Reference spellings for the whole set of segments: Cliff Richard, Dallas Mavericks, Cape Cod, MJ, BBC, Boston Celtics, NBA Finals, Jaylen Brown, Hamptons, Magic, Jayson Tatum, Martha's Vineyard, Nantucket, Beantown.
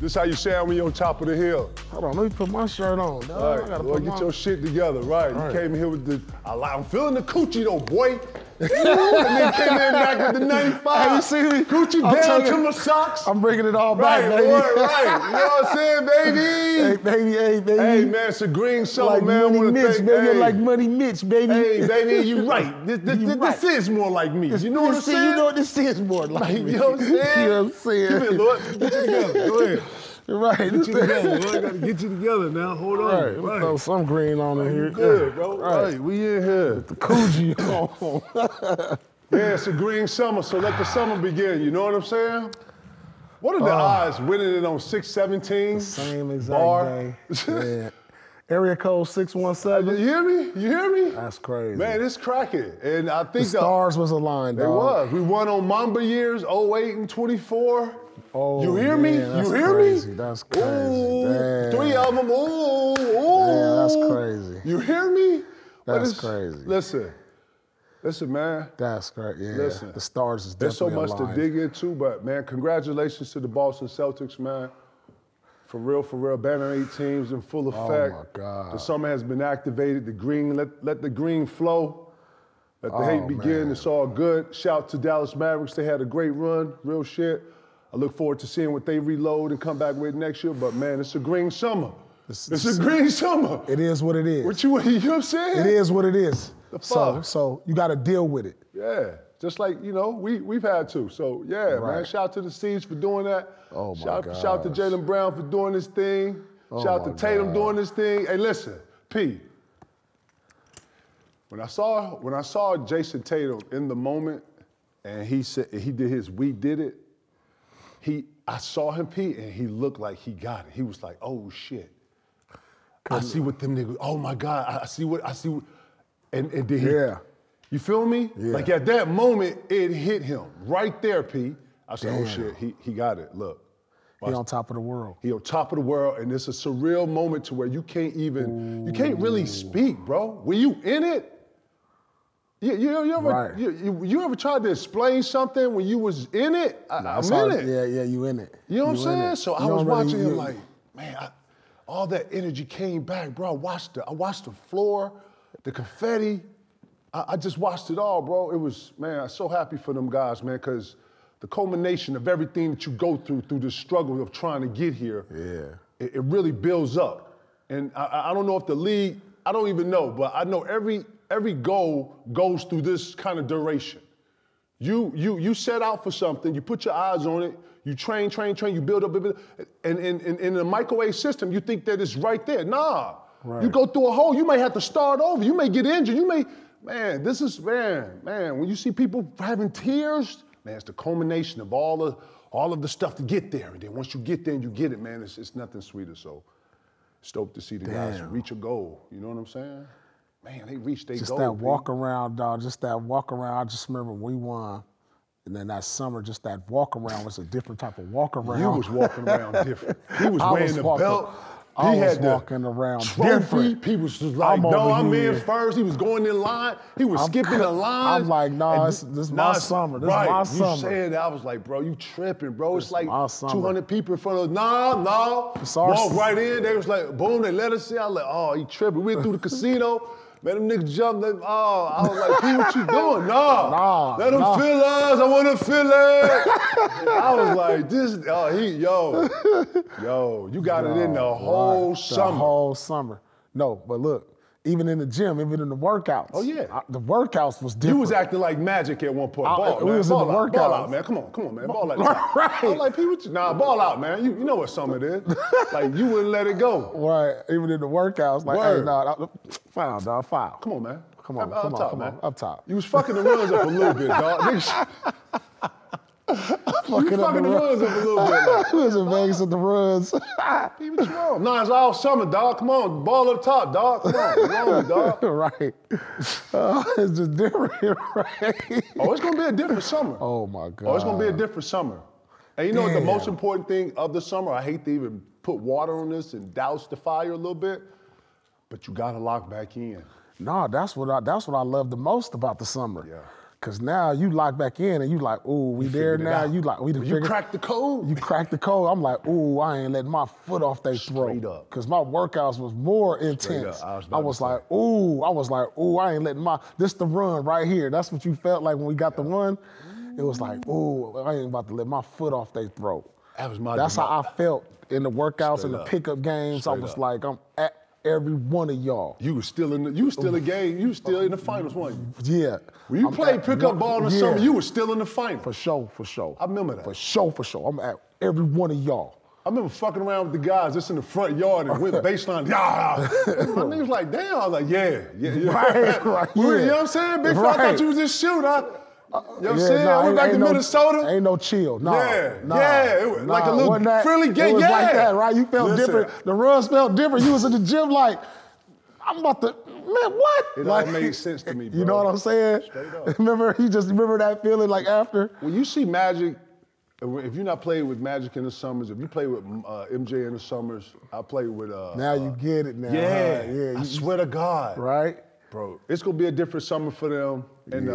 This how you sound when you're on top of the hill. Hold on, let me put my shirt on, dog. All right, I gotta boy, get your shit together, right? All you came here with the, I'm feeling the coochie though, boy. And then came in back with the 95. Have you seen me? Coochie down to my socks. I'm bringing it all back, baby. Right, you know what I'm saying, baby? Hey, baby, hey, baby. Hey, man, it's a green soul, like man. Money Mitch, thank, baby, hey. Like Money Mitch, baby. Hey, baby, you right. This is more like me. You know what I'm saying? You know what this is more like me. You know what I'm saying? You know what I'm saying? Come here, Lord. Get you together. Go ahead. Right. Get you together, bro. I gotta get you together now. Hold on. Right. Right. Throw some green on in here. Good, bro. Right. We in here. With the coochie on. Yeah, it's a green summer, so let the summer begin. You know what I'm saying? What are the odds winning it on 617? The same exact bar? Yeah. Area code 617. You hear me? You hear me? That's crazy. Man, it's cracking. And I think the stars was aligned, dog. It was. We won on Mamba years, 08 and 24. Oh, you hear me? Yeah, you hear me? That's crazy. Ooh, 3 of them. Ooh, ooh. Yeah, that's crazy. You hear me? That's crazy. Listen, listen, man. That's crazy. Yeah. Listen, the stars is definitely aligned. There's so much to dig into, but man, congratulations to the Boston Celtics, man. For real, Banner 8 teams in full effect. Oh my God. The summer has been activated. The green, let the green flow. Let the hate begin. Man. It's all good. Shout to Dallas Mavericks. They had a great run. Real shit. I look forward to seeing what they reload and come back with next year, but man, it's a green summer. It's a green summer. It is what it is. You know what I'm saying? It is what it is. The fuck? So you gotta deal with it. Yeah, just like, you know, we've had to. So yeah, man, shout out to the Seeds for doing that. Oh my God. Shout out to Jaylen Brown for doing this thing. Oh shout out to Tatum doing this thing. Hey, listen, P. When I saw Jayson Tatum in the moment, and he said he did his "We Did It," I saw him, Pete, and he looked like he got it. He was like, oh shit. I see what them niggas, oh my God, I see what, and then you feel me? Yeah. Like at that moment, it hit him. Right there, Pete. I said, oh shit, he got it, look. He on top of the world. He on top of the world, and it's a surreal moment to where you can't even, you can't really speak, bro. When you in it, you ever tried to explain something when you was in it? I'm in it. Yeah, you in it. You know what I'm saying? So I was watching him like, man, all that energy came back, bro. I watched the floor, the confetti. I just watched it all, bro. It was, man, I'm so happy for them guys, man, because the culmination of everything that you go through the struggle of trying to get here, it really builds up. And I don't know if the league, I don't even know, but I know every goal goes through this kind of duration. You set out for something, you put your eyes on it, you train, you build up, and in the microwave system, you think that it's right there. Nah, you go through a hole, you may have to start over, you may get injured, man, this is, man, when you see people having tears, man, it's the culmination of all of the stuff to get there. And then once you get there and you get it, man, it's nothing sweeter. So stoked to see the guys reach a goal, you know what I'm saying? Man, they reached their goal. Just that walk around, dog. Just that walk around. I just remember we won, and then that summer, just that walk around was a different type of walk around. You was walking around different. He was wearing the belt. He had walking around different. He was just like, no, I'm in first. He was going in line. He was skipping the line. I'm like, nah, this is my summer. This is my summer. You said that. I was like, bro, you tripping, bro. It's like 200 people in front of us. Nah. Walked right in. They was like, boom, they let us in. I was like, oh, he tripping. We went through the casino. Let them niggas jump. I was like, P, what you doing? Nah. Let them feel us. I want to feel it. I was like, this, you got it in the whole summer. The whole summer. No, but look, even in the gym, even in the workouts. Oh, yeah. The workouts was different. You was acting like Magic at one point. We was in the workouts. Ball out, man. Come on, man. Ball out. Right. I was like, P, what you, ball out, man. You know what summer it is. Like, you wouldn't let it go. Right. Even in the workouts, like, hey, foul, dog, foul. Come on, man. Come on, man. Up top. You was fucking the runs up a little bit, dog. You fucking the runs up a little bit. We was in Vegas at the runs. Hey, what's wrong? Nah, it's all summer, dog. Come on, ball up top, dog. Come on, dog. Right. It's just different, right? Oh, it's gonna be a different summer. Oh my God. Oh, it's gonna be a different summer. And you know what the most important thing of the summer? I hate to even put water on this and douse the fire a little bit. But you gotta lock back in. No, that's what I love the most about the summer. Yeah. Because now you lock back in and you like, ooh, we there now. You like, we you cracked the code. You cracked the code. I'm like, ooh, I ain't letting my foot off that throat. Because my workouts was more intense. I was like, ooh, I ain't letting my, this the run right here. That's what you felt like when we got the run. It was like, ooh, I ain't about to let my foot off their throat. That was my That's how I felt in the workouts and the pickup games. I was like, I'm at every one of y'all. You were still in the, you were still in the finals, weren't you? Yeah. When you played pickup ball in the summer, you were still in the finals. For sure, for sure. I remember that. For sure, for sure. I'm at every one of y'all. I remember fucking around with the guys just in the front yard and went baseline. My nigga's like, damn. I was like, yeah. Right. You know what I'm saying? Big fuck, I thought you was just shooting. You know what I'm saying? I went back to Minnesota. Ain't no chill. Nah, like a little friendly game. It was like that, right? You felt different. The runs felt different. You was in the gym like, I'm about to, man, what? It like, all made sense to me, bro. You know what I'm saying? Straight up. Remember, you just remember that feeling like after? When you see Magic, if you're not playing with Magic in the summers, if you play with MJ in the summers, I play with... now you get it now. Yeah, yeah. I swear to God. Right? Bro, it's going to be a different summer for them. And,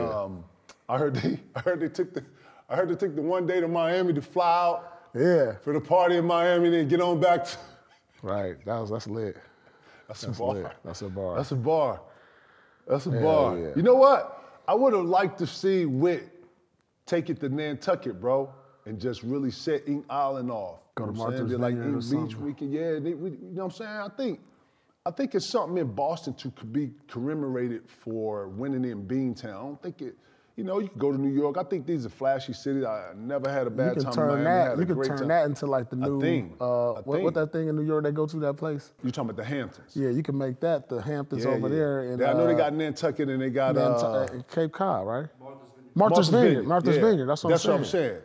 I heard they took the 1 day to Miami to fly out. Yeah. For the party in Miami, then get on back. Right. That's lit. That's a bar. Yeah. You know what? I would have liked to see Witt take it to Nantucket, bro, and just really set Ink Island off. Go to Martha's Vineyard or something. Yeah. You know what I'm saying? I think it's something in Boston to be commemorated for winning in Beantown. I don't think it. You know, you can go to New York. I think these are flashy cities. I never had a bad time. You can turn that into like the new thing. What that thing in New York they go to that place? You talking about the Hamptons? Yeah, you can make that the Hamptons over there. And, I know they got Nantucket and they got Cape Cod, right? Martha's Vineyard. Martha's Vineyard. That's what I'm saying.